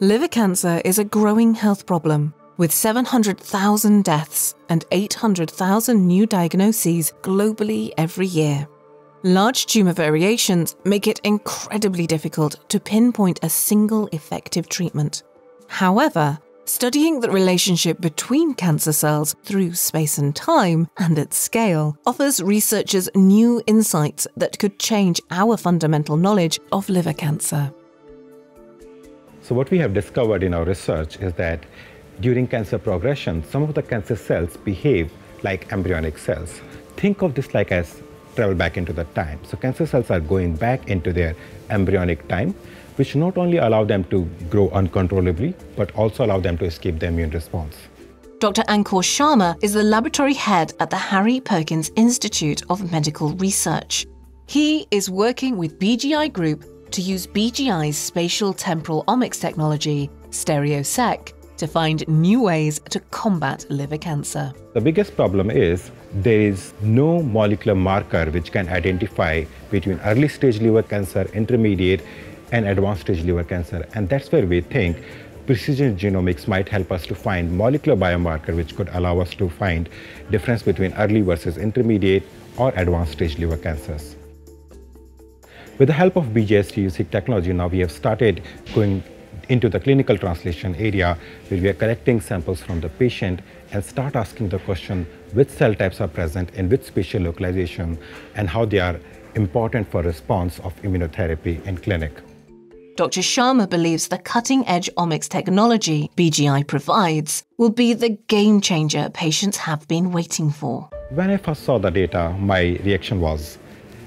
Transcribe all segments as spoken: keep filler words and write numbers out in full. Liver cancer is a growing health problem, with seven hundred thousand deaths and eight hundred thousand new diagnoses globally every year. Large tumor variations make it incredibly difficult to pinpoint a single effective treatment. However, studying the relationship between cancer cells through space and time and at scale offers researchers new insights that could change our fundamental knowledge of liver cancer. So what we have discovered in our research is that during cancer progression, some of the cancer cells behave like embryonic cells. Think of this like as travel back into the time. So cancer cells are going back into their embryonic time, which not only allow them to grow uncontrollably, but also allow them to escape the immune response. Doctor Ankur Sharma is the laboratory head at the Harry Perkins Institute of Medical Research. He is working with B G I Group to use B G I's spatial-temporal omics technology, StereoSeq, to find new ways to combat liver cancer. The biggest problem is there is no molecular marker which can identify between early-stage liver cancer, intermediate, and advanced stage liver cancer. And that's where we think precision genomics might help us to find molecular biomarker which could allow us to find difference between early versus intermediate or advanced stage liver cancers. With the help of B G I StereoSeq technology, now we have started going into the clinical translation area where we are collecting samples from the patient and start asking the question which cell types are present in which spatial localization and how they are important for response of immunotherapy in clinic. Doctor Sharma believes the cutting-edge omics technology B G I provides will be the game-changer patients have been waiting for. When I first saw the data, my reaction was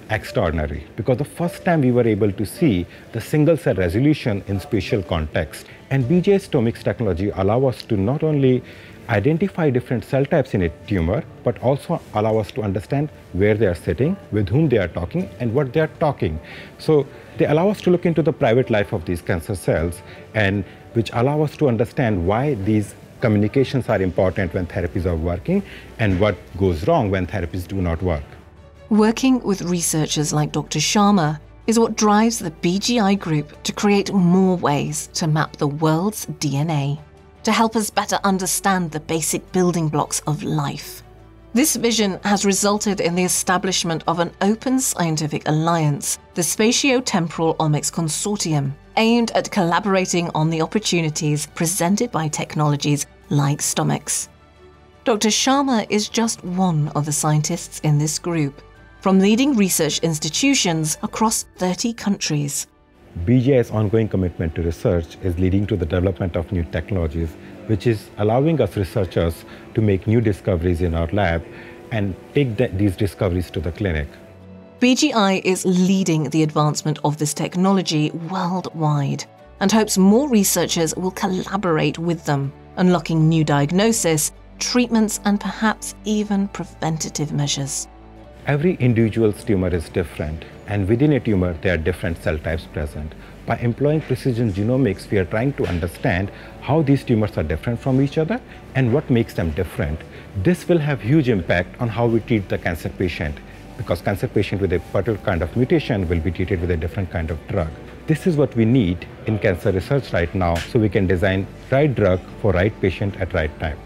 extraordinary, because the first time we were able to see the single-cell resolution in spatial context. And B G I omics technology allow us to not only identify different cell types in a tumor, but also allow us to understand where they are sitting, with whom they are talking, and what they are talking. So they allow us to look into the private life of these cancer cells, and which allow us to understand why these communications are important when therapies are working, and what goes wrong when therapies do not work. Working with researchers like Doctor Sharma is what drives the B G I Group to create more ways to map the world's D N A, to help us better understand the basic building blocks of life. This vision has resulted in the establishment of an open scientific alliance, the Spatio-Temporal Omics Consortium, aimed at collaborating on the opportunities presented by technologies like STOMICS. Doctor Sharma is just one of the scientists in this group, from leading research institutions across thirty countries. B G I's ongoing commitment to research is leading to the development of new technologies, which is allowing us researchers to make new discoveries in our lab and take the, these discoveries to the clinic. B G I is leading the advancement of this technology worldwide and hopes more researchers will collaborate with them, unlocking new diagnosis, treatments, and perhaps even preventative measures. Every individual's tumor is different, and within a tumor, there are different cell types present. By employing precision genomics, we are trying to understand how these tumors are different from each other and what makes them different. This will have huge impact on how we treat the cancer patient, because cancer patient with a particular kind of mutation will be treated with a different kind of drug. This is what we need in cancer research right now, so we can design right drug for right patient at right time.